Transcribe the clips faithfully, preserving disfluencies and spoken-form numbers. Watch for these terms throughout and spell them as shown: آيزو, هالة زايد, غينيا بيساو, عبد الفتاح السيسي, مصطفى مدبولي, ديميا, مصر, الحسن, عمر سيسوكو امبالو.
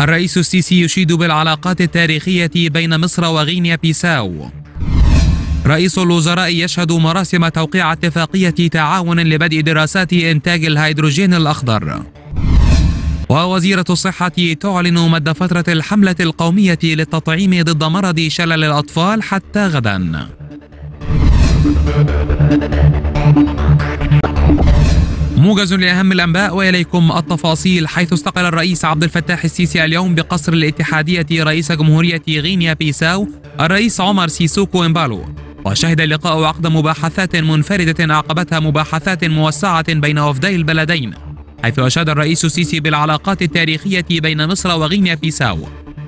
الرئيس السيسي يشيد بالعلاقات التاريخية بين مصر وغينيا بيساو. رئيس الوزراء يشهد مراسم توقيع اتفاقية تعاون لبدء دراسات إنتاج الهيدروجين الأخضر. ووزيرة الصحة تعلن مدى فترة الحملة القومية للتطعيم ضد مرض شلل الأطفال حتى غدا. موجز لأهم الأنباء وإليكم التفاصيل، حيث استقبل الرئيس عبد الفتاح السيسي اليوم بقصر الاتحادية رئيس جمهورية غينيا بيساو الرئيس عمر سيسوكو امبالو، وشهد اللقاء عقد مباحثات منفردة أعقبتها مباحثات موسعة بين وفدي البلدين، حيث أشاد الرئيس السيسي بالعلاقات التاريخية بين مصر وغينيا بيساو.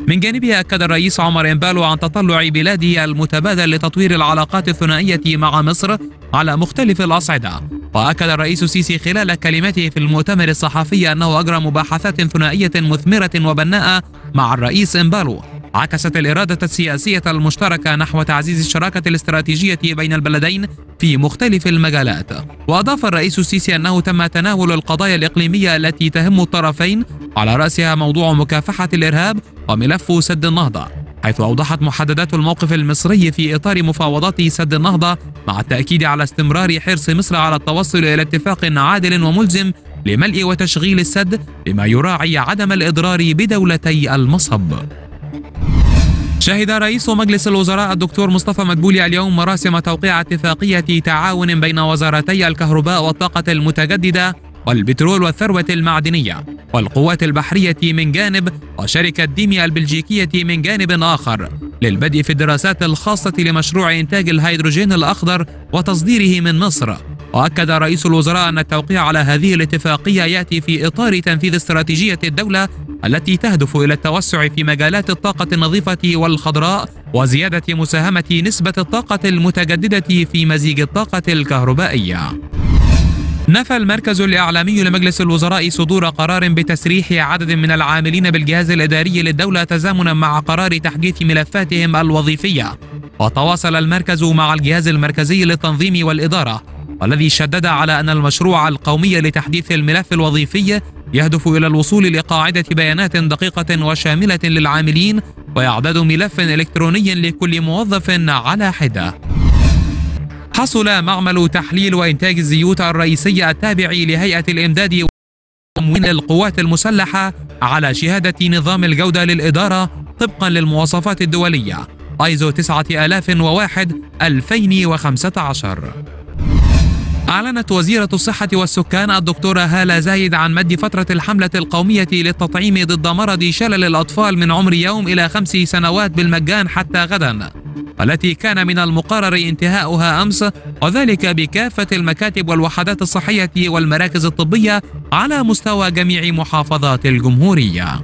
من جانبه أكد الرئيس عمر امبالو عن تطلع بلاده المتبادل لتطوير العلاقات الثنائية مع مصر على مختلف الأصعدة. وأكد الرئيس السيسي خلال كلمته في المؤتمر الصحفي أنه أجرى مباحثات ثنائية مثمرة وبناءة مع الرئيس امبالو عكست الإرادة السياسية المشتركة نحو تعزيز الشراكة الاستراتيجية بين البلدين في مختلف المجالات. وأضاف الرئيس السيسي أنه تم تناول القضايا الإقليمية التي تهم الطرفين، على رأسها موضوع مكافحة الإرهاب وملف سد النهضة، حيث أوضحت محددات الموقف المصري في إطار مفاوضات سد النهضة، مع التأكيد على استمرار حرص مصر على التوصل إلى اتفاق عادل وملزم لملء وتشغيل السد، بما يراعي عدم الإضرار بدولتي المصب. شهد رئيس مجلس الوزراء الدكتور مصطفى مدبولي اليوم مراسم توقيع اتفاقية تعاون بين وزارتي الكهرباء والطاقة المتجددة والبترول والثروة المعدنية والقوات البحرية من جانب، وشركة ديميا البلجيكية من جانب آخر، للبدء في الدراسات الخاصة لمشروع إنتاج الهيدروجين الأخضر وتصديره من مصر. وأكد رئيس الوزراء أن التوقيع على هذه الاتفاقية يأتي في إطار تنفيذ استراتيجية الدولة التي تهدف إلى التوسع في مجالات الطاقة النظيفة والخضراء وزيادة مساهمة نسبة الطاقة المتجددة في مزيج الطاقة الكهربائية. نفى المركز الإعلامي لمجلس الوزراء صدور قرار بتسريح عدد من العاملين بالجهاز الإداري للدولة تزامنا مع قرار تحديث ملفاتهم الوظيفية. وتواصل المركز مع الجهاز المركزي للتنظيم والإدارة، والذي شدد على أن المشروع القومي لتحديث الملف الوظيفي يهدف إلى الوصول لقاعدة بيانات دقيقة وشاملة للعاملين وإعداد ملف إلكتروني لكل موظف على حدة. حصل معمل تحليل وإنتاج الزيوت الرئيسي التابع لهيئة الإمداد وتموين القوات المسلحة على شهادة نظام الجودة للإدارة طبقا للمواصفات الدولية آيزو تسعة آلاف وواحد ألفين وخمسة عشر. أعلنت وزيرة الصحة والسكان الدكتورة هالة زايد عن مد فترة الحملة القومية للتطعيم ضد مرض شلل الأطفال من عمر يوم إلى خمس سنوات بالمجان حتى غدا، والتي كان من المقرر انتهاؤها أمس، وذلك بكافة المكاتب والوحدات الصحية والمراكز الطبية على مستوى جميع محافظات الجمهورية.